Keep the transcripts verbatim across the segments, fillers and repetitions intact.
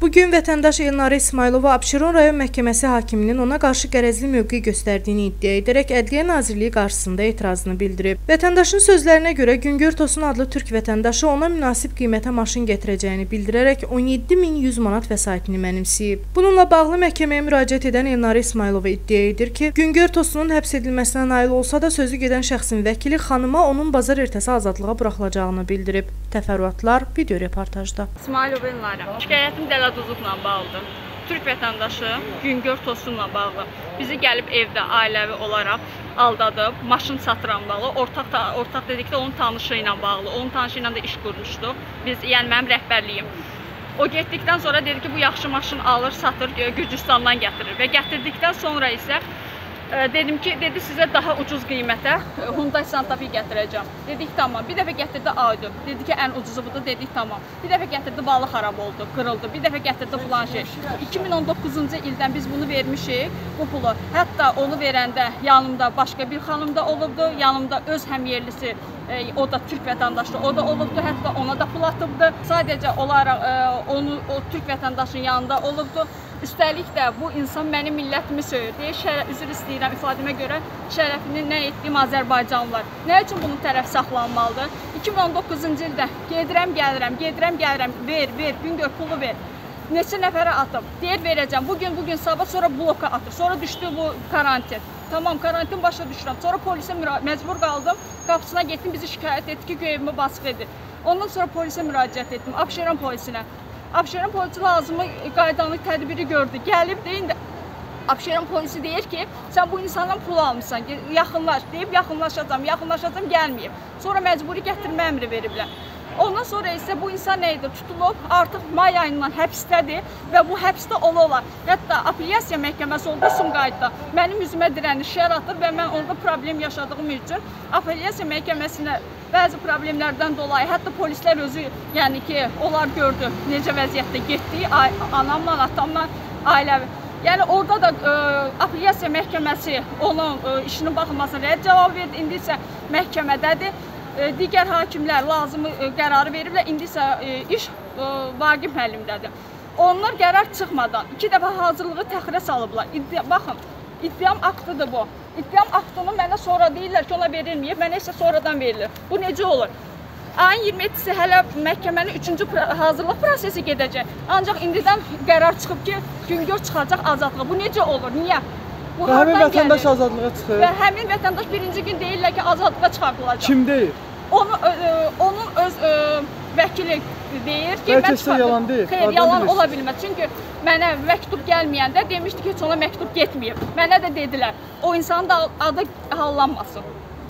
Bugün vətəndaş Elnari İsmailova Abşeron rayon məhkəməsi hakiminin ona qarşı qərəzli mövqe göstərdiyini iddia edərək Ədliyyə Nazirliyi qarşısında etirazını bildirib. Vətəndaşın sözlərinə görə Güngör Tosun adlı türk vətəndaşı ona münasib qiymətə maşın gətirəcəyini bildirərək on yeddi min yüz manat vəsaitini mənimsəyib. Bununla bağlı məhkəməyə müraciət edən Elnari İsmailova iddia edir ki, Güngör Tosunun həbs edilməsinə nail olsa da sözü gedən şəxsin vəkili xanıma onun bazar ertəsi azadlığa buraxılacağını bildirib. Təfərrüatlar video reportajda. İsmailova Elnara. Şikayətim dəlal duzluqla bağlıdır. Türk vətəndaşı Güngör Tosunla bağlı. Bizi gəlib evdə ailəvi olaraq aldadıb, maşın satıran bağlı, ortaq ortaq dedikdə onun tanışı ilə bağlı. Onun tanışı ilə də iş qurmuşduq. Biz, yəni mənim rəhbərliyim. O getdikdən sonra dedi ki, bu yaxşı maşın alır, satır, Gürcüstandan gətirir və gətirdikdən sonra isə dedim ki, dedi sizə daha ucuz qiymətə Hyundai Santafi gətirəcəm. Dedik tamam. Bir dəfə gətirdi A dörd. Dedi ki, ən ucuzu budur. Dedik tamam. Bir dəfə gətirdi balı xarab oldu, qırıldı. Bir dəfə gətirdi filan şey. iki min on doqquzuncu ildən biz bunu vermişik, bu pulu. Hətta onu verəndə yanımda başqa bir xanım da olubdu. Yanımda öz həmyerlisi, o da türk vətəndaşı, o da olubdu. Hətta ona da pul atıbdı. Sadəcə olaraq onu o türk vətəndaşının yanında olubdu. Üstəlik də bu insan mənim millətimi söyür deyə şərəf, üzr istəyirəm ifadəmə görə şərəfini nə etdiyim Azərbaycanlılar. Nə üçün bunun tərəf saxlanmalıdır? iki min on doqquzuncu ildə gedirəm, gəlirəm, gedirəm, gəlirəm, ver, ver, Güngör pulu ver. Neçə nəfərə atıb, deyir verəcəm, bugün, bugün, sabah, sonra bloka atır, sonra düşdü bu karantin. Tamam, karantin başa düşürəm, sonra polisə məcbur qaldım, qapısına getdim, bizi şikayət etdi ki, göy evimi basıb edir. Ondan sonra polisə müraciət etdim, Abşeron polisinə. Abşeron polisi lazımı qaydanlıq tədbiri gördü. Gəlib deyin də Abşeron polisi deyir ki, sən bu insandan pul almışsan, yaxınlaş deyib yaxınlaşacam, yaxınlaşacam gəlməyib. Sonra məcburi gətirmə əmri veriblər. Ondan sonra isə bu insan nə idi? Tutulub, artıq may ayından həbsdədir və bu həbsdə ola-ola. Hətta apellyasiya məhkəməsi oldu Sumqayıtda. Mənim üzümə dirəniş yaratır və mən orada problem yaşadığım üçün apellyasiya məhkəməsinə bəzi problemlərdən dolayı, hətta polislər özü, yəni ki, onlar gördü necə vəziyyətdə getdiyi, anamla, atamla, ailəvi. Yəni orada da e, apellyasiya məhkəməsi olan e, işinin baxılmasına rədd cavab verdi, indi isə məhkəmədədir. Digər hakimlər lazımı qərarı veriblər, indi isə iş Vaqif müəllimdədir. Onlar qərar çıxmadan iki dəfə hazırlığı təxirə salıblar. İddia, baxın, iddiam aktıdır bu. İddiam aktını mənə sonra deyirlər ki, ona verilməyib, mənə isə sonradan verilir. Bu necə olur? Ayın iyirmi yeddisi hələ məhkəmənin üçüncü hazırlıq prosesi gedəcək. Ancaq indidən qərar çıxıb ki, Güngör çıxacaq azadlığa. Bu necə olur? Niyə? Və həmin vətəndaş azadlığa çıxır. Və həmin vətəndaş birinci gün deyirlər ki, azadlığa çıxartılacaq. Kim deyir? Onu, ıı, onun öz ıı, vəkili deyir ki, bəlkə sizə yalan deyil. Xeyr, yalan ola bilməz. Çünki mənə məktub gəlməyəndə demişdi ki, heç ona məktub getməyib. Mənə də dedilər, o insanın da adı hallanmasın.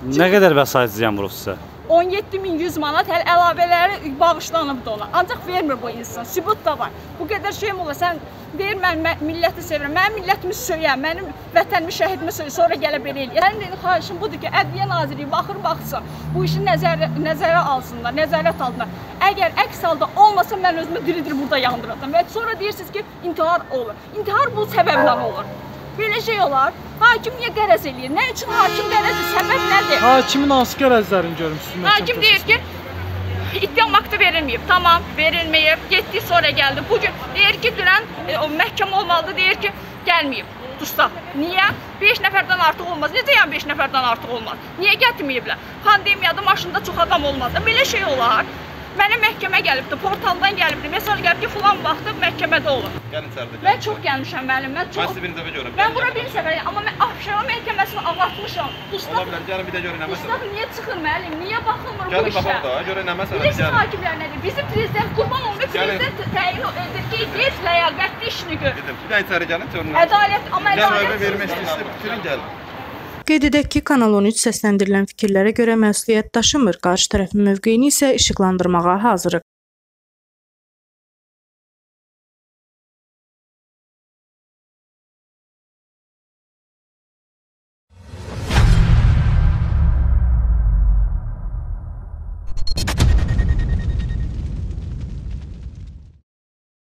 Çünki nə qədər vəsait ziyan vurub sizə? on yeddi min yüz manat hələ əlavələri bağışlanıbdır ona. Ancaq vermir bu insan. Sübut da var. Bu qədər şeyim olur. Sən deyir, mən milləti sevirəm. Mənim millətimi söyəm, mənim vətənimi, şəhidimi söyəm. Sonra gələ belə eləyir. Mənim xahişim budur ki, Ədliyyə Nazirliyi baxır, baxsın. Bu işi nəzərə, nəzərə alsınlar, nəzarət altında. Əgər əks halda olmasa, mən özümü diridir burada yandıracam. Və sonra deyirsiniz ki, intihar olur. İntihar bu səbəblə olur. Belə şey olar. Hakim niyə qərəz eləyir? Nə üçün hakim qərəzdir? Səbəb nədir? Hakimin hansı qərəzlərini görmüşsünüz? Hakim deyir ki, iddiam aktı verilməyib. Tamam, verilməyib. Getdi, sonra gəldi. Bugün deyir ki, dünən e, məhkəmə olmalıdır, deyir ki, gəlməyib. Dustaq. Niyə? beş nəfərdən artıq olmaz. Necə yəni beş nəfərdən artıq olmaz? Niyə gətirməyiblər? Pandemiyada maşında çox adam olmaz. Belə şey olar. Mənə məhkəmə gəlibdi, portaldan gəlibdi, mesaj gəlib ki, filan vaxtı məhkəmədə olur. Mən çox gəlmişəm müəllim, mən çox... Mən sizi birinci dəfə görürəm. Mən bura birinci dəfə, amma mən Abşeron məhkəməsini ağlatmışam. Ola bilər, gəlin bir də görün, nə məsələ? Ustad, niyə çıxır müəllim, niyə baxılmır bu işə? Gəlin baxaq da, görün, nə məsələ? Bilirsiniz hakimlər nədir? Bizi prezident, Qurban Əhmədəndə prezident təyin edir ki, biz ləyaqətli işini gör. Bir də içəri gəlin, görünəm. Ədalət, amma ədalət... Qeyd edək ki, Kanal on üç səsləndirilən fikirlərə görə məsuliyyət daşımır, qarşı tərəfin mövqeyini isə işıqlandırmağa hazırıq.